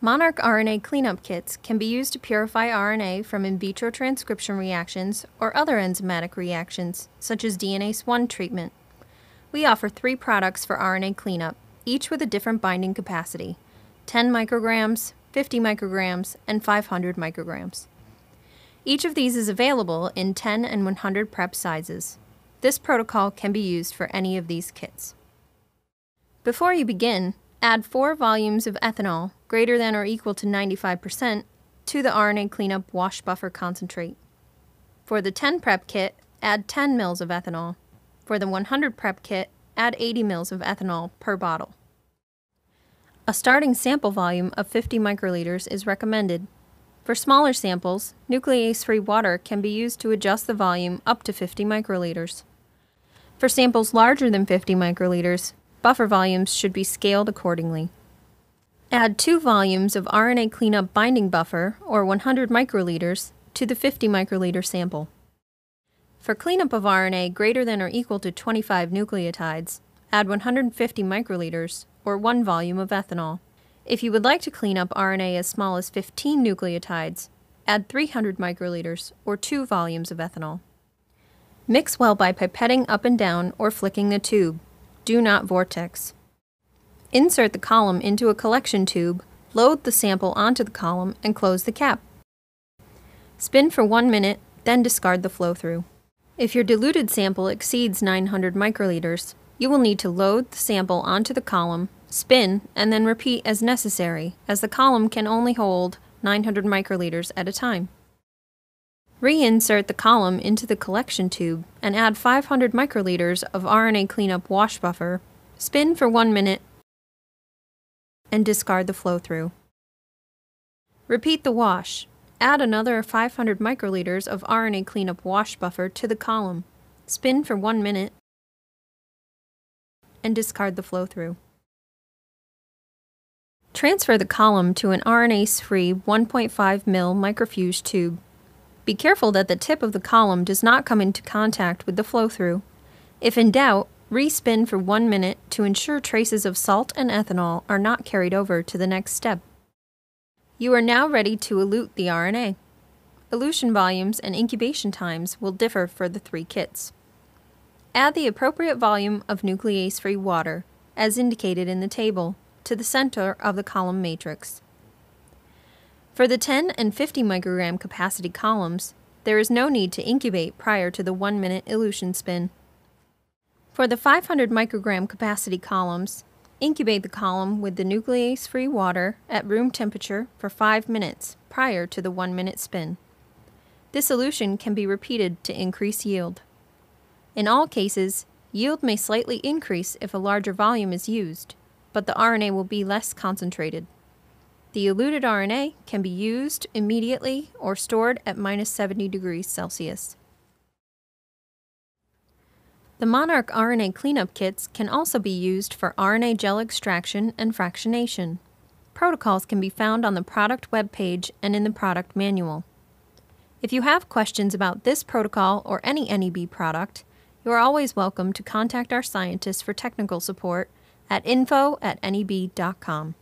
Monarch RNA cleanup kits can be used to purify RNA from in vitro transcription reactions or other enzymatic reactions, such as DNase I treatment. We offer 3 products for RNA cleanup, each with a different binding capacity: 10 micrograms, 50 micrograms, and 500 micrograms. Each of these is available in 10 and 100 prep sizes. This protocol can be used for any of these kits. Before you begin, add 4 volumes of ethanol greater than or equal to 95% to the RNA cleanup wash buffer concentrate. For the 10 prep kit, add 10 mL of ethanol. For the 100 prep kit, add 80 mL of ethanol per bottle. A starting sample volume of 50 microliters is recommended. For smaller samples, nuclease-free water can be used to adjust the volume up to 50 microliters. For samples larger than 50 microliters, buffer volumes should be scaled accordingly. Add 2 volumes of RNA cleanup binding buffer, or 100 microliters, to the 50 microliter sample. For cleanup of RNA greater than or equal to 25 nucleotides, add 150 microliters, or 1 volume of ethanol. If you would like to clean up RNA as small as 15 nucleotides, add 300 microliters, or 2 volumes of ethanol. Mix well by pipetting up and down or flicking the tube. Do not vortex. Insert the column into a collection tube, load the sample onto the column, and close the cap. Spin for 1 minute, then discard the flow-through. If your diluted sample exceeds 900 microliters, you will need to load the sample onto the column, spin, and then repeat as necessary, as the column can only hold 900 microliters at a time. Reinsert the column into the collection tube and add 500 microliters of RNA cleanup wash buffer, spin for 1 minute, and discard the flow-through. Repeat the wash. Add another 500 microliters of RNA cleanup wash buffer to the column, spin for 1 minute, and discard the flow-through. Transfer the column to an RNase-free 1.5 mL microfuge tube. Be careful that the tip of the column does not come into contact with the flow-through. If in doubt, re-spin for 1 minute to ensure traces of salt and ethanol are not carried over to the next step. You are now ready to elute the RNA. Elution volumes and incubation times will differ for the 3 kits. Add the appropriate volume of nuclease-free water, as indicated in the table, to the center of the column matrix. For the 10 and 50 microgram capacity columns, there is no need to incubate prior to the 1 minute elution spin. For the 500 microgram capacity columns, incubate the column with the nuclease-free water at room temperature for 5 minutes prior to the 1 minute spin. This elution can be repeated to increase yield. In all cases, yield may slightly increase if a larger volume is used, but the RNA will be less concentrated. The eluted RNA can be used immediately or stored at -70°C. The Monarch RNA cleanup kits can also be used for RNA gel extraction and fractionation. Protocols can be found on the product webpage and in the product manual. If you have questions about this protocol or any NEB product, you are always welcome to contact our scientists for technical support at info@neb.com.